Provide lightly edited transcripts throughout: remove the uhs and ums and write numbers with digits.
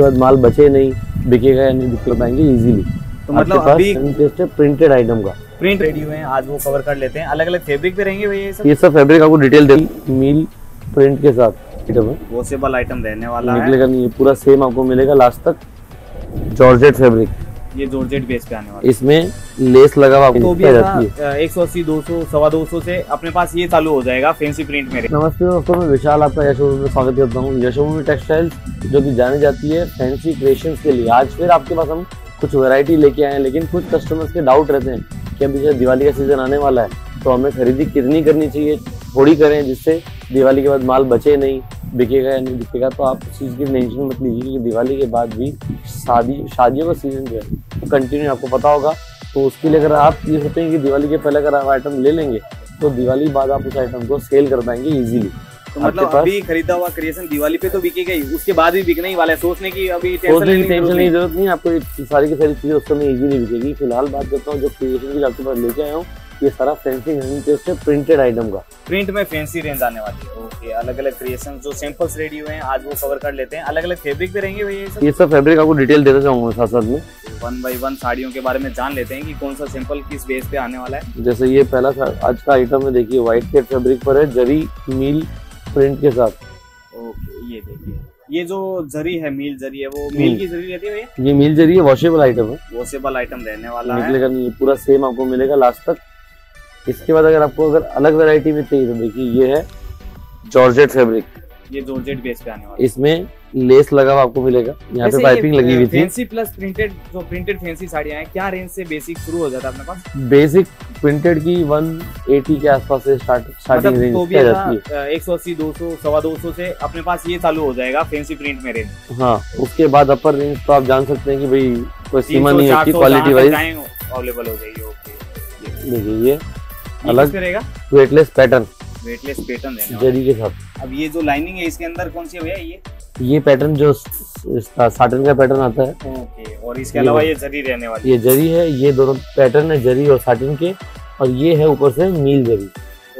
उसके बाद माल बचे नहीं, बिकेगा या नहीं बिक पाएंगे इजीली। तो मतलब अभी प्रिंटेड आइटम का प्रिंट रेडी हुए हैं, आज वो कवर कर लेते हैं। अलग अलग फैब्रिक पे रहेंगे भैया, ये सब फैब्रिक आपको डिटेल देगी मील प्रिंट के साथ आइटम है, वो सेबल आइटम रहने वाला निकलेगा नहीं, पूरा सेम आपको मिलेगा लास्ट तक। जॉर्जेट फैब्रिक, ये जॉर्जेट बेस पे आने वाला, इसमें लेस लगा हुआ तो भी 180, 200, 225 से अपने पास ये चालू हो जाएगा फैंसी प्रिंट में। नमस्ते दोस्तों, मैं विशाल आपका यशोभूमि में स्वागत करता हूँ। यशोभूमि टेक्सटाइल्स जो कि जानी जाती है फैंसी क्रिएशंस के लिए, आज फिर आपके पास हम कुछ वैरायटी लेके आए हैं। लेकिन कुछ कस्टमर्स के डाउट रहते हैं कि अभी दिवाली का सीजन आने वाला है तो हमें खरीदी कितनी करनी चाहिए, थोड़ी करें जिससे दिवाली के बाद माल बचे नहीं, बिकेगा या नहीं बिकेगा। तो आप उस चीज़ की टेंशन मत लीजिए कि दिवाली के बाद भी शादियों का सीजन जो है तो कंटिन्यू आपको पता होगा। तो उसके लिए अगर आप ये सोचते हैं कि दिवाली के पहले अगर आप आइटम ले लेंगे तो दिवाली बाद आप उस आइटम को सेल कर पाएंगे इजीली। तो मतलब अभी खरीदा हुआ क्रिएशन दिवाली पे तो बिकेगा ही, उसके बाद भी बिकने ही वाला है, सोचने की अभी टेंशन की जरूरत नहीं है आपको। सारी की सारी चीज़ें उस समय ईजिली बिकेगी। फिलहाल बात करता हूँ जो क्रिएशन की आपके पास लेके आया हूँ, ये सारा फैंसी प्रिंटेड आइटम का प्रिंट में फैंसी रेंज आने वाली है। ओके, अलग अलग क्रिएशन जो सैंपल्स रेडी हुए हैं आज वो कवर कर लेते हैं। अलग अलग फैब्रिक पे रहेंगे भैया, ये सब फैब्रिक आपको डिटेल देना चाहूंगा। साथ साथ में 1 by 1 साड़ियों के बारे में जान लेते हैं कि कौन सा सैंपल किस बेस पे आने वाला है। जैसे ये पहला आज का आइटम है, देखिए व्हाइट के फैब्रिक पर है, जरी मील प्रिंट के साथ। ओके, ये देखिए ये जो जरी है मील जरी है, वो मील की जरी रहती है भैया, ये मील जरी है, वॉशेबल आइटम है, वॉशेबल आइटम रहने वाला है, ये पूरा सेम आपको मिलेगा लास्ट तक। इसके बाद अगर आपको अलग वैरायटी में चाहिए तो देखिए ये है जॉर्जेट फैब्रिक, ये जॉर्जेट बेस पे आने वाला है, इसमें लेस लगा हुआ आपको मिलेगा, यहाँ पे पाइपिंग लगी हुई थी। फैंसी प्लस प्रिंटेड जो प्रिंटेड फैंसी साड़ियाँ हैं, क्या रेंज से बेसिक शुरू हो जाता है अपने पास? बेसिक प्रिंटेड की 180 के आसपास से स्टार्टिंग रेंज हो जाती है, 180, 200, 225 से अपने पास ये चालू हो जाएगा फैंसी प्रिंट में रेंज। हाँ, उसके बाद अपर रेंज तो आप जान सकते हैं कि भाई कोई सीमा नहीं होती, क्वालिटी वाइज अवेलेबल हो जाएगी। देखिए ये अलग रहेगा वेटलेस पैटर्न जरी के साथ। अब ये जो लाइनिंग है इसके अंदर कौन सी है ये पैटर्न जो साटन का पैटर्न आता है। ओके, और इसके अलावा ये जरी रहने वाली, ये जरी है, ये दोनों पैटर्न है जरी और साटन के, और ये है ऊपर से मील जरी।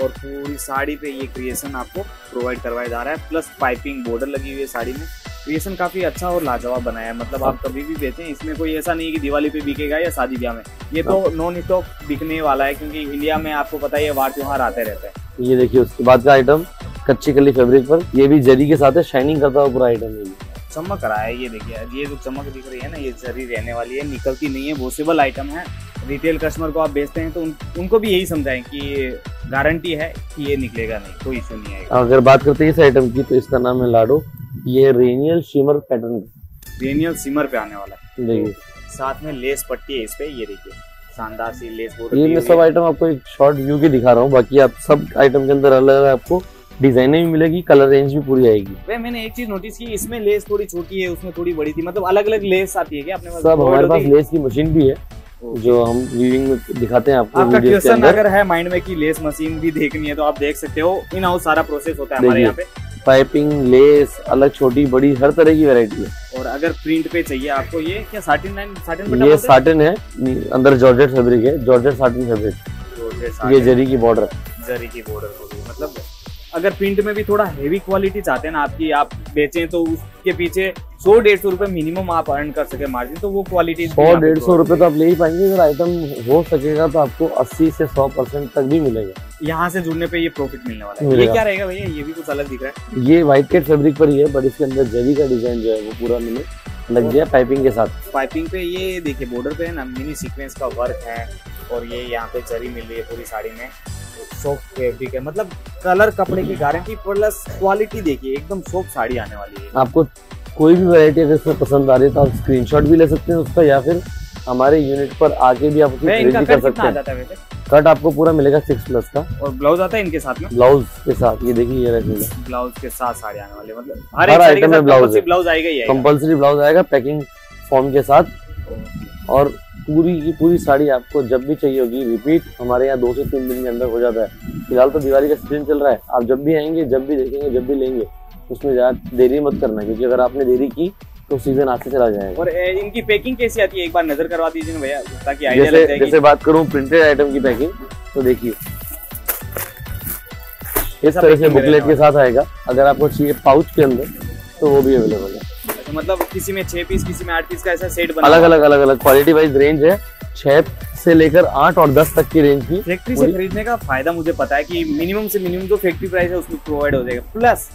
और पूरी साड़ी पे ये क्रिएशन आपको प्रोवाइड करवाया जा रहा है, प्लस पाइपिंग बॉर्डर लगी हुई है साड़ी में। क्रिएशन काफी अच्छा और लाजवाब बनाया है, मतलब आप कभी भी बेचें, इसमें कोई ऐसा नहीं है कि दिवाली पे बिकेगा या शादी ब्याह में, ये तो नॉन स्टॉप बिकने वाला है क्योंकि इंडिया में आपको पता है वार त्योहार आते रहते हैं। ये देखिए उसके बाद का आइटम कच्ची कली फैब्रिक पर, ये भी जरी के साथ है, शाइनिंग करता हुआ पूरा आइटम है, चमक रहा है। ये देखिए ये जो चमक दिख रही है ना, ये जरी रहने वाली है, निकलती नहीं है, वॉशेबल आइटम है। रिटेल कस्टमर को आप बेचते हैं तो उनको भी यही समझाएं कि गारंटी है कि ये निकलेगा नहीं, कोई इश्यू नहीं आएगा। अगर बात करते हैं इस आइटम की तो इसका नाम है लाडो, ये रेनियल शिमर पैटर्न, रेनियल शिमर पे आने वाला है। देखिए साथ में लेस पट्टी है इस पे, ये देखिए शानदार सी लेस। ये मैं सब आइटम आपको एक शॉर्ट व्यू के दिखा रहा हूँ, बाकी आप सब आइटम के अंदर अलग अलग आपको डिजाइने भी मिलेगी, कलर रेंज भी पूरी आएगी। भाई मैंने एक चीज नोटिस की, इसमें लेस थोड़ी छोटी है, उसमें थोड़ी बड़ी थी, मतलब अलग अलग लेस आती है क्या अपने पास? सब हमारे पास लेस की मशीन भी है जो हम वीविंग में दिखाते हैं आपको। आपका क्वेश्चन अगर है माइंड में कि लेस मशीन भी देखनी है तो आप देख सकते हो, इन हाउस सारा प्रोसेस होता है हमारे यहाँ पे। पाइपिंग, लेस, अलग छोटी बड़ी हर तरह की वैरायटी है। और अगर प्रिंट पे चाहिए आपको ये क्या साटिन है, अंदर जॉर्जेट फैब्रिक है, जॉर्जेट साटिन फैब्रिक, ये जरी की बॉर्डर होगी। मतलब अगर प्रिंट में भी थोड़ा हेवी क्वालिटी चाहते हैं ना आपकी, आप बेचें तो उसके पीछे 100-150 रुपए मिनिमम आप अर्न कर सके मार्जिन, तो वो क्वालिटी 100-150 रुपए तो आप ले ही पाएंगे। अगर आइटम हो सकेगा तो आपको 80 से 100% तक भी मिलेगा, यहाँ से जुड़ने पे ये प्रॉफिट मिलने वाला है। ये क्या रहेगा भैया, ये भी कुछ अलग दिख रहा है, ये व्हाइट कैट फैब्रिक पर ही है बट इसके अंदर जरी का डिजाइन जो है वो पूरा मिले लग गया पाइपिंग के साथ। पाइपिंग पे ये देखिए बॉर्डर पे है ना मिनी सीक्वेंस का वर्क है, और ये यहाँ पे जरी मिल रही है पूरी साड़ी में, सॉफ्ट फैब्रिक है, मतलब कलर कपड़े की गारंटी प्लस क्वालिटी। देखिए एकदम सॉफ्ट साड़ी आने वाली है। आपको कोई भी वैरायटी अगर इसमें पसंद आ रही है तो आप स्क्रीनशॉट भी ले सकते हैं उसका, या फिर हमारे यूनिट पर आके भी आप उसकी खरीदी कर सकते हैं। कट आपको पूरा मिलेगा 6+ का, और ब्लाउज आता है इनके साथ में, ब्लाउज के साथ ये देखिए ये ब्लाउज के साथ साड़ी आने वाली, मतलब हर आइटम में ब्लाउज आएगा, कंपल्सरी ब्लाउज आएगा पैकिंग फॉर्म के साथ। और पूरी की पूरी साड़ी आपको जब भी चाहिए होगी, रिपीट हमारे यहाँ 2 से 3 दिन के अंदर हो जाता है। फिलहाल तो दिवाली का सीजन चल रहा है, आप जब भी आएंगे, जब भी देखेंगे, जब भी लेंगे, उसमें ज़्यादा देरी मत करना क्योंकि अगर आपने देरी की तो सीजन आते चला जाएगा। और इनकी पैकिंग कैसी आती है एक बार नजर करवा दीजिए भैया ताकि आइडिया लग जाए। जैसे बात करूँ प्रिंटेड आइटम की पैकिंग तो देखिए इस तरह से बुकलेट के साथ आएगा, अगर आपको चाहिए पाउच के अंदर तो वो भी अवेलेबल है। मतलब किसी में 6 पीस किसी में 8 पीस का ऐसा सेट बना, अलग अलग क्वालिटी वाइज रेंज है। 6 से लेकर 8 और 10 तक की रेंज की। फैक्ट्री से खरीदने का फायदा मुझे पता है कि मिनिमम से मिनिमम जो फैक्ट्री प्राइस है उसमें प्रोवाइड हो जाएगा। प्लस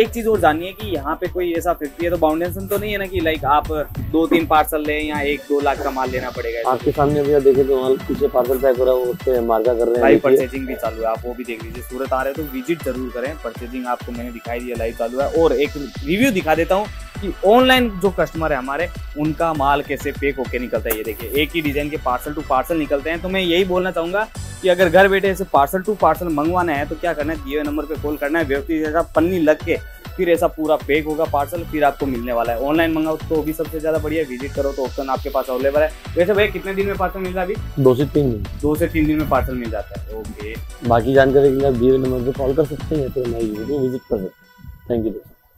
एक चीज और जानिए कि यहाँ पे कोई ऐसा फैक्ट्री है तो बाउंडेशन तो नहीं है ना कि लाइक आप 2-3 पार्सल लें या 1-2 लाख का माल लेना पड़ेगा। आपके सामने भैया देखे तो माल पीछे पार्सल पैक हो रहा है, उससे मार्का कर रहे हैं। लाइव परचेजिंग भी चालू है, आप वो भी देख लीजिए। सूरत आ रहे हो तो विजिट जरूर करें। परचेजिंग आपको मैंने दिखाई दिया, लाइव चालू है। और एक रिव्यू दिखा देता हूँ कि ऑनलाइन जो कस्टमर है हमारे उनका माल कैसे पैक होके निकलता है। ये देखिए एक ही डिजाइन के पार्सल टू पार्सल निकलते हैं। तो मैं यही बोलना चाहूंगा कि अगर घर बैठे ऐसे पार्सल टू पार्सल मंगवाना है तो क्या करना है, दिए नंबर पे कॉल करना है। व्यक्ति जैसा पन्नी लग के फिर ऐसा पूरा पैक होगा पार्सल, फिर आपको मिलने वाला है। ऑनलाइन मंगाओ तो भी सबसे ज्यादा बढ़िया, विजिट करो तो ऑप्शन आपके पास अवेलेबल है। वैसे भाई कितने दिन में पार्सल मिल रहा है अभी? 2 से 3 दिन। 2 से 3 दिन में पार्सल मिल जाता है। ओके, बाकी जानकारी के लिए आप दिए नंबर पे कॉल कर सकते हैं। Thank you.